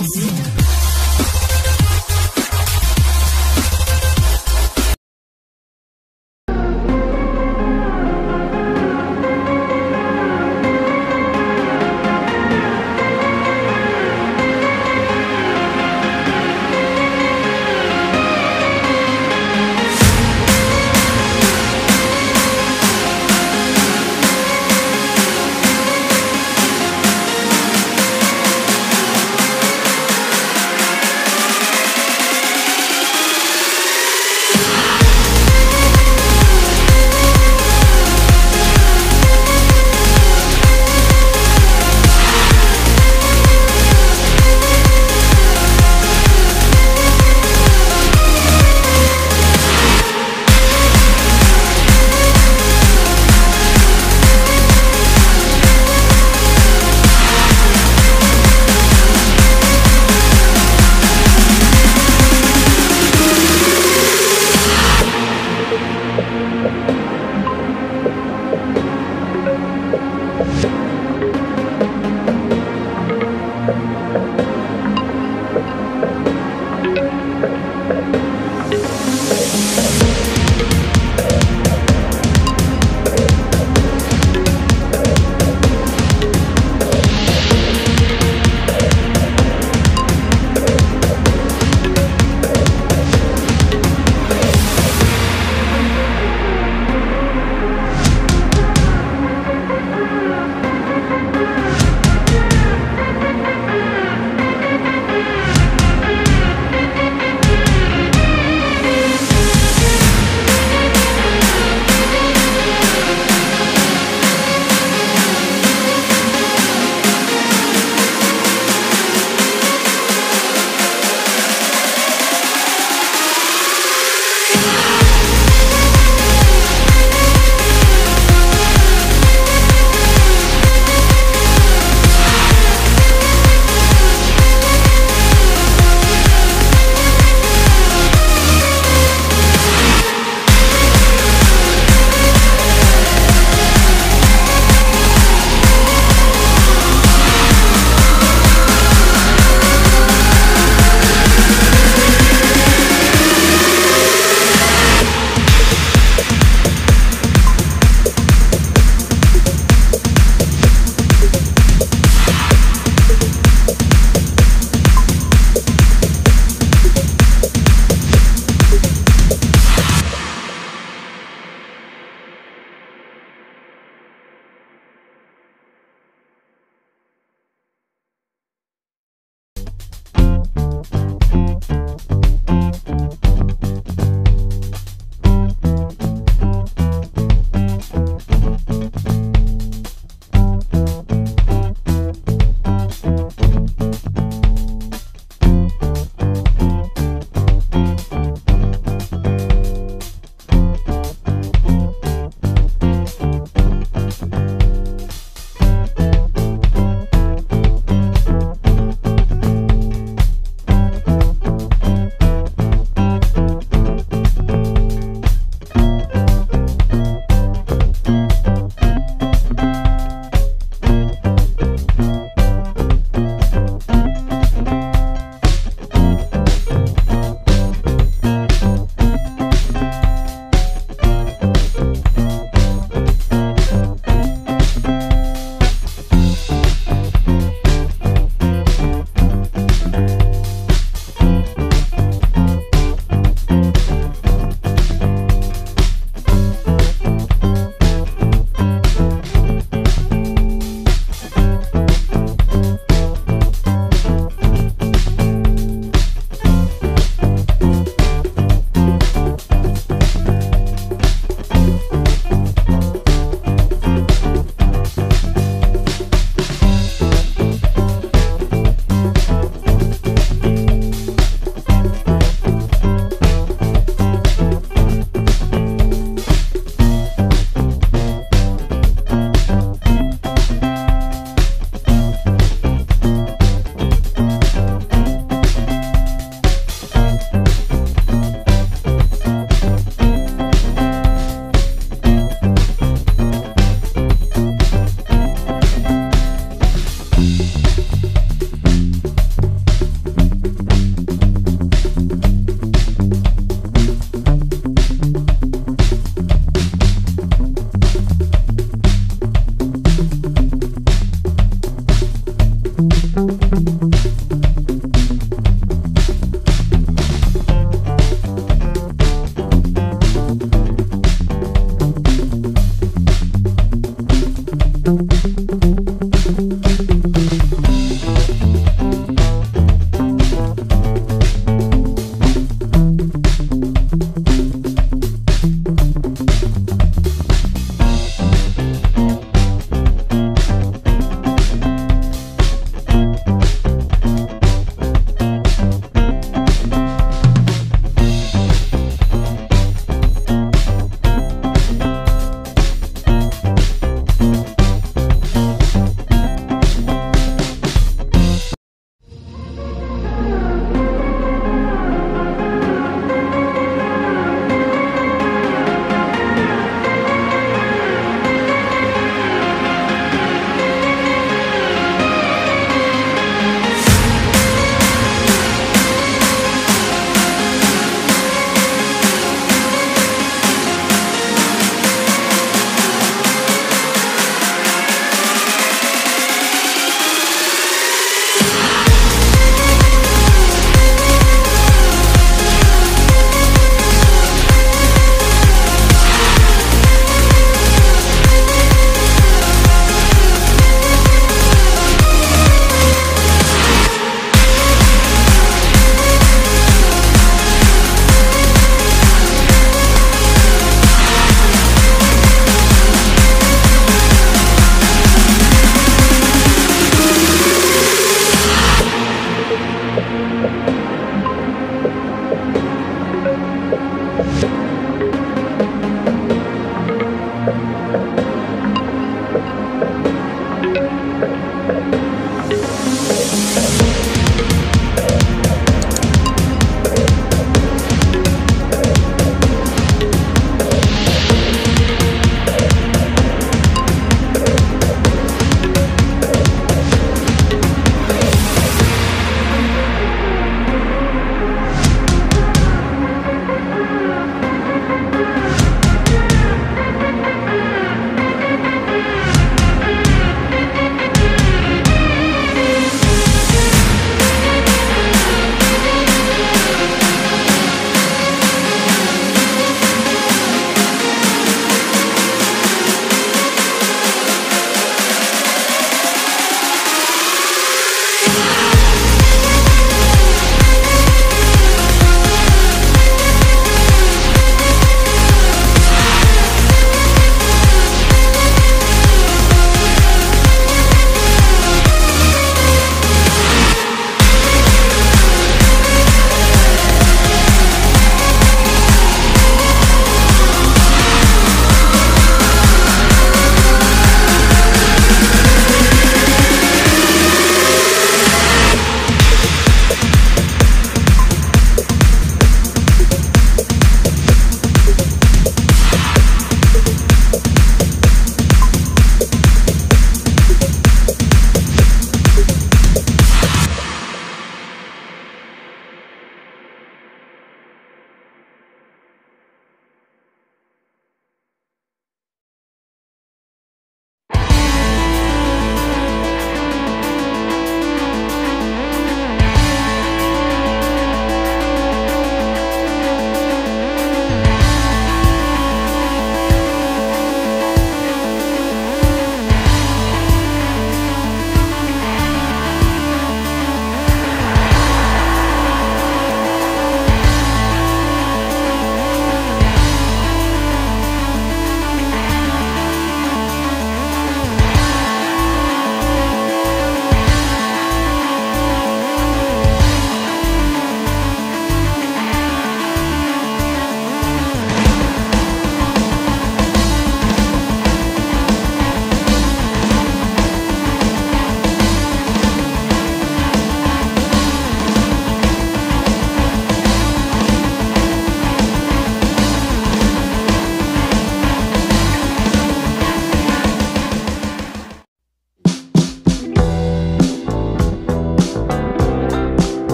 Música.